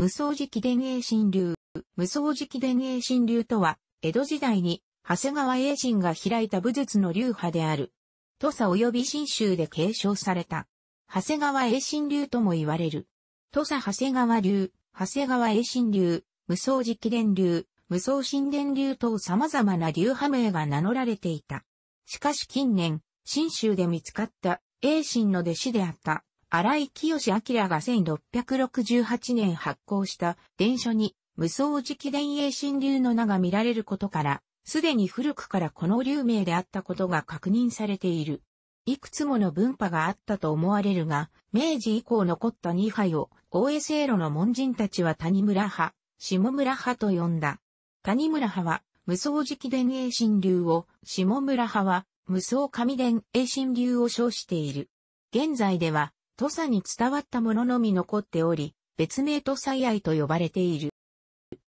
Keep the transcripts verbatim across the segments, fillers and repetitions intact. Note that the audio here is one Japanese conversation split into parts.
無双磁気伝影針流。無双磁気伝影針流とは、江戸時代に、長谷川栄真が開いた武術の流派である。土佐及び信州で継承された。長谷川栄真流とも言われる。土佐長谷川流、長谷川栄真流、無双磁気伝流、無双神伝流等様々な流派名が名乗られていた。しかし近年、信州で見つかった、栄真の弟子であった、荒井清明がせんろっぴゃくろくじゅうはちねん発行した伝書に、無双磁気伝影針流の名が見られることから、すでに古くからこの流名であったことが確認されている。いくつもの分派があったと思われるが、明治以降残ったに派を、大江聖路の門人たちは谷村派、下村派と呼んだ。谷村派は、無双磁気伝影針流を、下村派は、無双神伝影針流を称している。現在では、土佐に伝わったもののみ残っており、別名土佐居合と呼ばれている。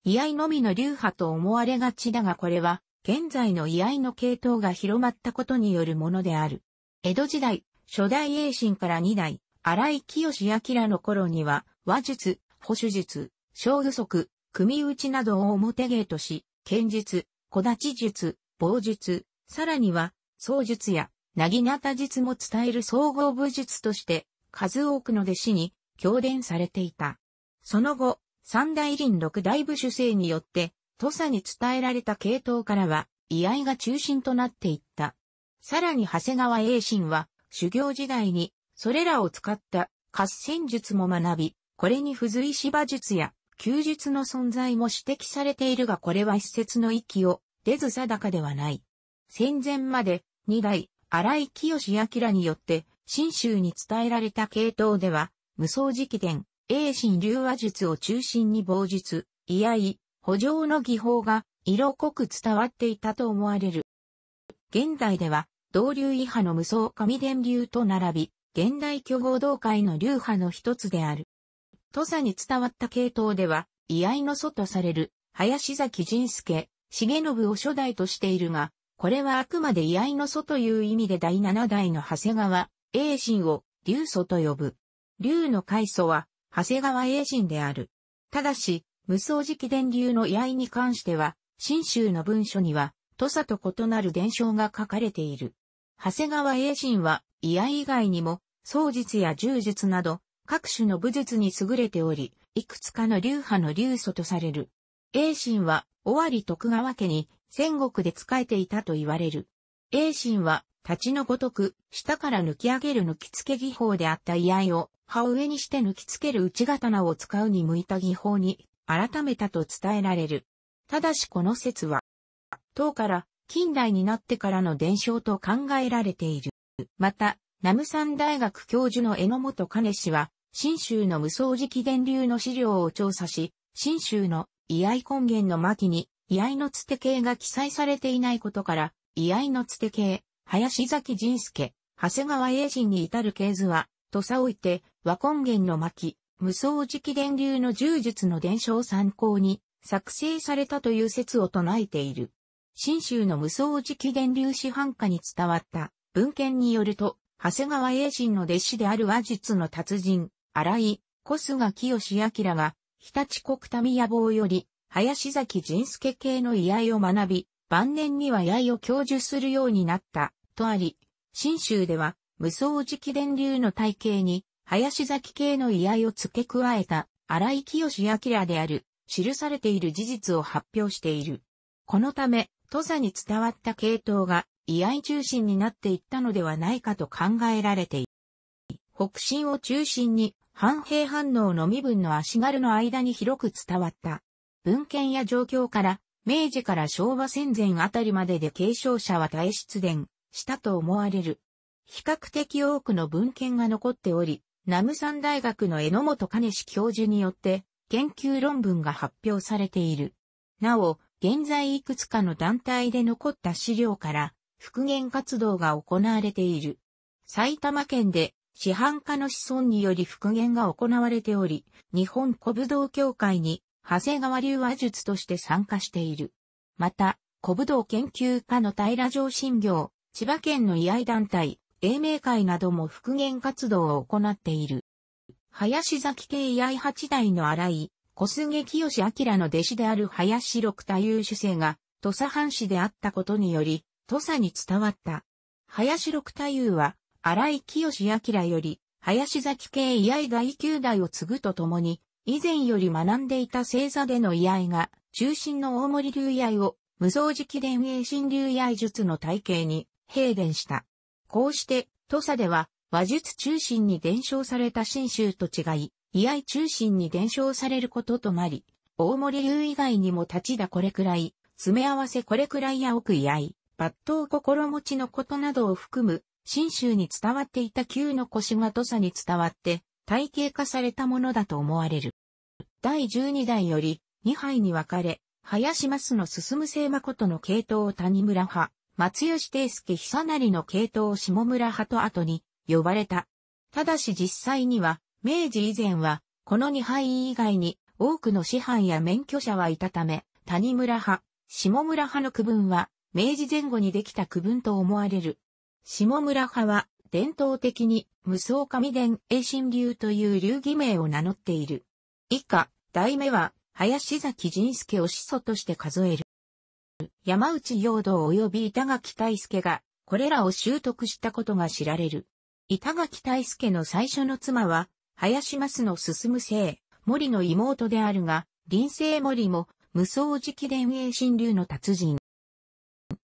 居合のみの流派と思われがちだがこれは、現在の居合の系統が広まったことによるものである。江戸時代、初代栄真からにだい、荒井清明の頃には、話術、捕手術、小具足、組打ちなどを表芸とし、剣術、小太刀術、棒術、さらには、槍術や、薙刀術も伝える総合武術として、数多くの弟子に教伝されていた。その後、三代林六代武主制によって、土佐に伝えられた系統からは、居合が中心となっていった。さらに長谷川栄真は、修行時代に、それらを使った合戦術も学び、これに付随し馬術や、弓術の存在も指摘されているがこれは一説の域を出ず定かではない。戦前まで、二代、荒井清明によって、信州に伝えられた系統では、無双磁気伝、影針流話術を中心に棒術、居合、補助の技法が色濃く伝わっていたと思われる。現代では、同流以下の無双神伝流と並び、現代巨合同会の流派の一つである。土佐に伝わった系統では、居合の祖とされる、林崎仁助、重信を初代としているが、これはあくまで居合の祖という意味でだいななだいの長谷川栄真を龍祖と呼ぶ。龍の開祖は長谷川栄真である。ただし、無双磁気伝流の居合に関しては、信州の文書には、土佐と異なる伝承が書かれている。長谷川栄真は、居合以外にも、槍術や柔術など、各種の武術に優れており、いくつかの流派の龍祖とされる。栄真は、尾張徳川家に、戦国で仕えていたと言われる。栄真は、立ちのごとく、下から抜き上げる抜き付け技法であった居合を、刃を上にして抜き付ける内刀を使うに向いた技法に、改めたと伝えられる。ただしこの説は、唐から近代になってからの伝承と考えられている。また、南山大学教授の榎本兼氏は、信州の無双磁気伝流の資料を調査し、信州の居合根源の巻に、居合のつて系が記載されていないことから、居合のつて系、林崎仁助、長谷川栄真に至る系図は、土佐おいて、和根源の巻、無双磁気伝流の柔術の伝承を参考に、作成されたという説を唱えている。信州の無双磁気伝流師範下に伝わった文献によると、長谷川栄真の弟子である話術の達人、荒井、小菅清明が、日立国民野望より、林崎仁助系の居合を学び、晩年には居合を教授するようになった、とあり、信州では、無双磁気伝流の体系に、林崎系の居合を付け加えた、荒井清明である、記されている事実を発表している。このため、土佐に伝わった系統が、居合中心になっていったのではないかと考えられている。北進を中心に、反平反応の身分の足軽の間に広く伝わった。文献や状況から、明治から昭和戦前あたりまでで継承者は大出伝したと思われる。比較的多くの文献が残っており、南山大学の榎本兼氏教授によって、研究論文が発表されている。なお、現在いくつかの団体で残った資料から、復元活動が行われている。埼玉県で、師範家の子孫により復元が行われており、日本古武道協会に、長谷川流話術として参加している。また、古武道研究家の平上信行、千葉県の居合団体、英明会なども復元活動を行っている。林崎系居合はちだいの荒井、小菅清明の弟子である林六太夫主生が土佐藩士であったことにより、土佐に伝わった。林六太夫は、荒井清明より、林崎系居合第きゅう代を継ぐとともに、以前より学んでいた正座での居合が、中心の大森流居合を、無双直伝永進流居合術の体系に、併伝した。こうして、土佐では、話術中心に伝承された信州と違い、居合中心に伝承されることとなり、大森流以外にも立ちだこれくらい、詰め合わせこれくらいや奥居合、抜刀心持ちのことなどを含む、信州に伝わっていた旧の腰が土佐に伝わって体系化されたものだと思われる。だいじゅうに代よりに派に分かれ、林益の進清誠の系統を谷村派、松吉定介久成の系統を下村派と後に呼ばれた。ただし実際には、明治以前は、このに派以外に多くの師範や免許者はいたため、谷村派、下村派の区分は、明治前後にできた区分と思われる。下村派は伝統的に無双神伝永進流という流儀名を名乗っている。以下、題名は林崎仁助を始祖として数える。山内陽道及び板垣退助がこれらを習得したことが知られる。板垣退助の最初の妻は林益の進清盛の妹であるが、林清盛も無双直伝永進流の達人。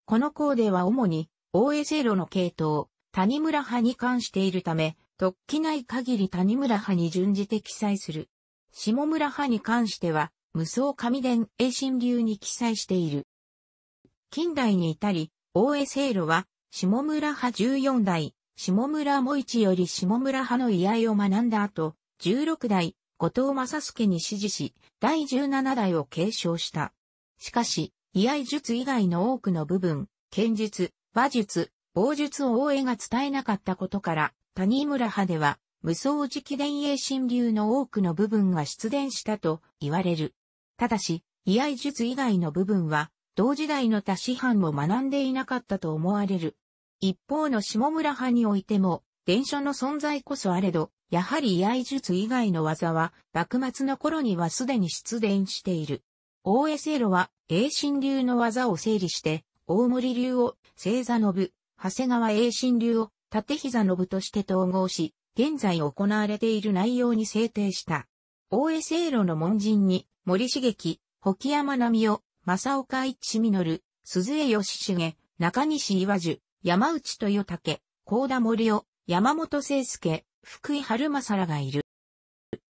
この項では主に大江正路の系統、谷村派に関しているため、突起ない限り谷村派に準じて記載する。下村派に関しては、無双神伝永進流に記載している。近代に至り、大江正路は、下村派じゅうよん代、下村茂一より下村派の居合を学んだ後、じゅうろく代、後藤正祐に師事し、だいじゅうなな代を継承した。しかし、居合術以外の多くの部分、剣術、馬術、棒術を大江が伝えなかったことから、谷村派では、無双直伝永進流の多くの部分が出現したと言われる。ただし、居合術以外の部分は、同時代の他師範も学んでいなかったと思われる。一方の下村派においても、伝書の存在こそあれど、やはり居合術以外の技は、幕末の頃にはすでに出現している。大江正路は、永進流の技を整理して、大森流を正座の部、長谷川永進流を立膝の部として統合し、現在行われている内容に制定した。大江正路の門人に、森茂樹、保山奈美夫、正岡一稔、鈴江義重、中西岩樹、山内豊武、幸田森夫、山本清介、福井春正らがいる。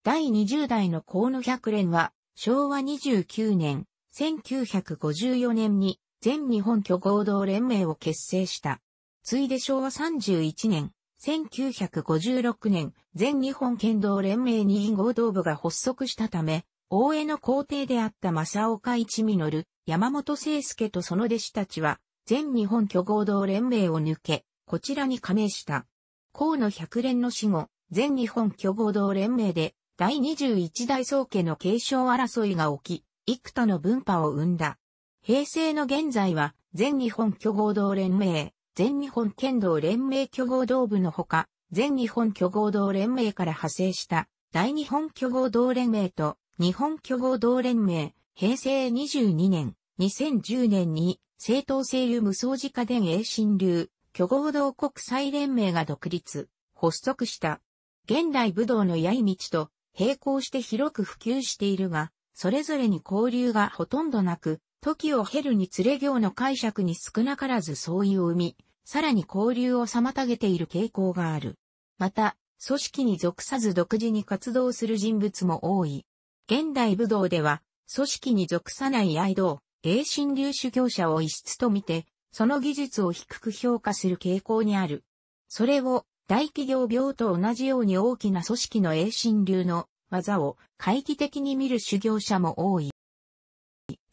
だいにじゅう代の項の百練は、昭和にじゅうきゅう年、せんきゅうひゃくごじゅうよん年に、全日本許合同連盟を結成した。ついで昭和さんじゅういち年、せんきゅうひゃくごじゅうろく年、全日本剣道連盟に合同部が発足したため、大江の皇帝であった正岡一稔、山本清介とその弟子たちは、全日本許合同連盟を抜け、こちらに加盟した。項の百練の死後、全日本許合同連盟で、だいにじゅういち代宗家の継承争いが起き、幾多の分派を生んだ。平成の現在は、全日本許合同連盟、全日本剣道連盟許合同部のほか、全日本許合同連盟から派生した、大日本許合同連盟と、日本許合同連盟、平成にじゅうに年、にせんじゅう年に、正統清流無双直伝永進流、許合同国際連盟が独立、発足した。現代武道のやい道と、並行して広く普及しているが、それぞれに交流がほとんどなく、時を経るにつれ行の解釈に少なからず相違を生み、さらに交流を妨げている傾向がある。また、組織に属さず独自に活動する人物も多い。現代武道では、組織に属さない居合道、永進流修行者を異質とみて、その技術を低く評価する傾向にある。それを、大企業病と同じように大きな組織の永進流の技を懐疑的に見る修行者も多い。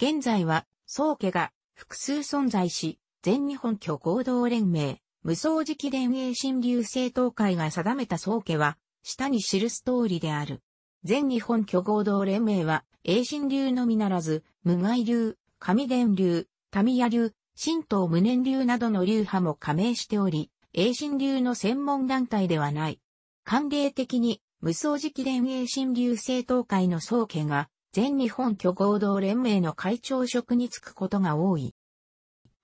現在は、宗家が複数存在し、全日本許合同連盟、無双直伝永進流正統会が定めた宗家は、下に記す通りである。全日本許合同連盟は、永進流のみならず、無礙流、神伝流、民谷流、神道無念流などの流派も加盟しており、永進流の専門団体ではない。慣例的に、無双直伝永進流正統会の宗家が、全日本挙合同連盟の会長職に就くことが多い。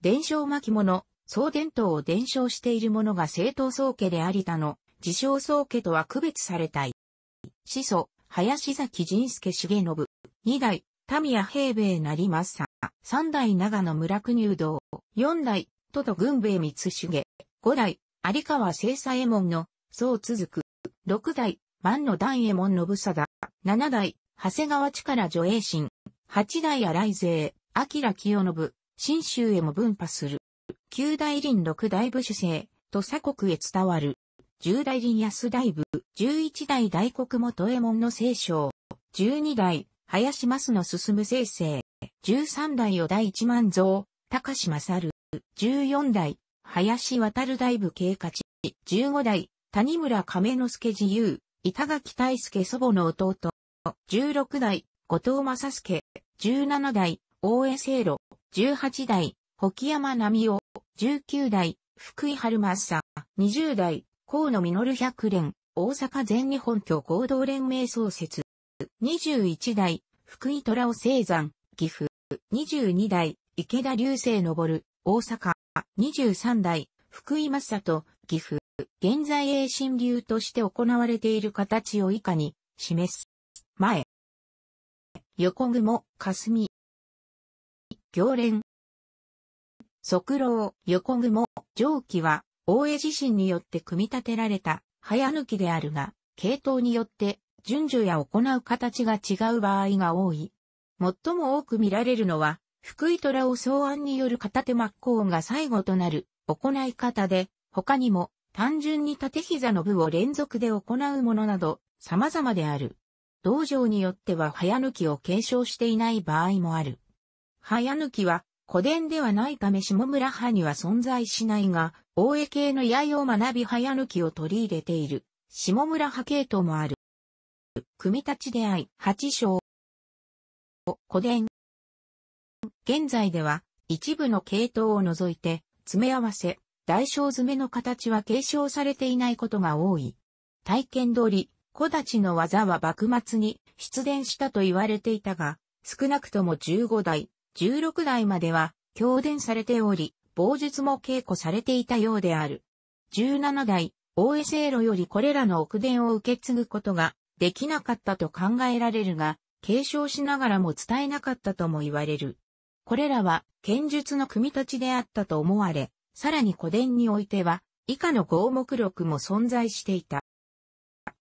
伝承巻物、総伝統を伝承している者が正統宗家であり他の自称宗家とは区別されたい。始祖、林崎仁助重信。二代、田宮平兵衛成政。三代、長野村久入道。四代、都都郡兵衛光重。五代、有川清左衛門の、そう続く。六代、万の段右衛門信貞。七代、長谷川力助栄信。八代、荒井勢、明清信。信州へも分派する。九代林六代部主制、土佐国へ伝わる。十代林安大部。十一代大黒元右衛門の正称。十二代、林益の進正制。十三代四代一万蔵、高志勝。十四代、林渡大部慶勝。十五代、谷村亀之助自由、板垣大助祖母の弟。十六代、後藤正助。十七代、大江清路。十八代、保山奈美夫。十九代、福井春正。二十代、河野実百連、大阪全日本挙合同連盟創設。二十一代、福井虎雄青山、岐阜。二十二代、池田流星昇、大阪。二十三代、福井正人、岐阜。現在栄新流として行われている形を以下に示す。前。横雲、霞。行連。側漏、横雲、上記は、大江地震によって組み立てられた、早抜きであるが、系統によって、順序や行う形が違う場合が多い。最も多く見られるのは、福井虎雄草案による片手巻こうが最後となる、行い方で、他にも、単純に縦膝の部を連続で行うものなど、様々である。道場によっては早抜きを継承していない場合もある。早抜きは、古伝ではないため下村派には存在しないが、大江系の八重を学び早抜きを取り入れている、下村派系統もある。組立ち出会い、八章。古伝。現在では、一部の系統を除いて、詰め合わせ、大小詰めの形は継承されていないことが多い。体験通り、小太刀の技は幕末に出伝したと言われていたが、少なくともじゅうご代。じゅうろく代までは、教伝されており、棒術も稽古されていたようである。じゅうなな代、大江清路よりこれらの奥伝を受け継ぐことができなかったと考えられるが、継承しながらも伝えなかったとも言われる。これらは、剣術の組み立ちであったと思われ、さらに古伝においては、以下の項目録も存在していた。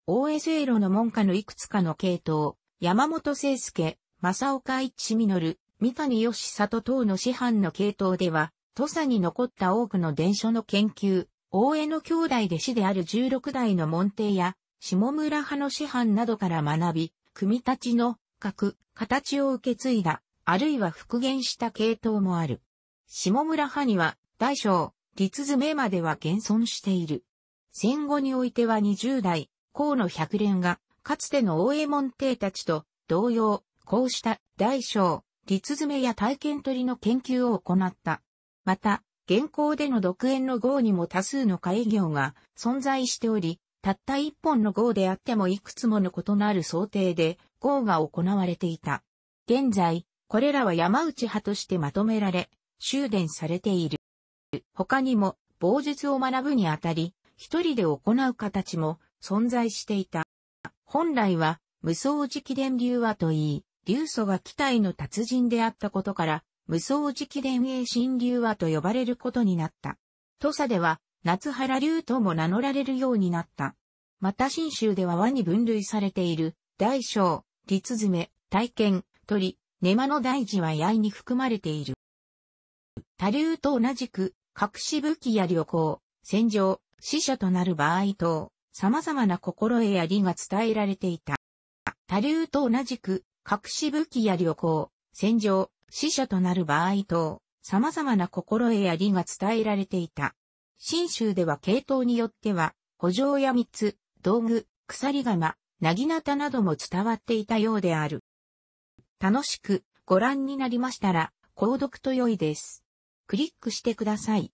大江清路の門下のいくつかの系統、山本清介、正岡一実、三谷義里等の師範の系統では、土佐に残った多くの伝書の研究、大江の兄弟弟子であるじゅうろく代の門弟や、下村派の師範などから学び、組立ちの、格、形を受け継いだ、あるいは復元した系統もある。下村派には、大小、立詰までは現存している。戦後においてはにじゅう代、河野百連が、かつての大江門弟たちと、同様、こうした、大小、立詰や体験取りの研究を行った。また、現行での独演の号にも多数の改行が存在しており、たった一本の号であってもいくつもの異なる想定で号が行われていた。現在、これらは山内派としてまとめられ、修伝されている。他にも、棒術を学ぶにあたり、一人で行う形も存在していた。本来は、無双直伝流はといい、流祖が鬼隊の達人であったことから、無双直伝栄新流派と呼ばれることになった。土佐では、夏原流とも名乗られるようになった。また信州では和に分類されている、大小、立詰、体験、取り、根間の大事は刃に含まれている。他流と同じく、隠し武器や旅行、戦場、死者となる場合等、様々な心得や理が伝えられていた。他流と同じく、隠し武器や旅行、戦場、死者となる場合等、様々な心得や理が伝えられていた。信州では系統によっては、補助や密、道具、鎖鎌、薙刀なども伝わっていたようである。楽しくご覧になりましたら、購読と良いです。クリックしてください。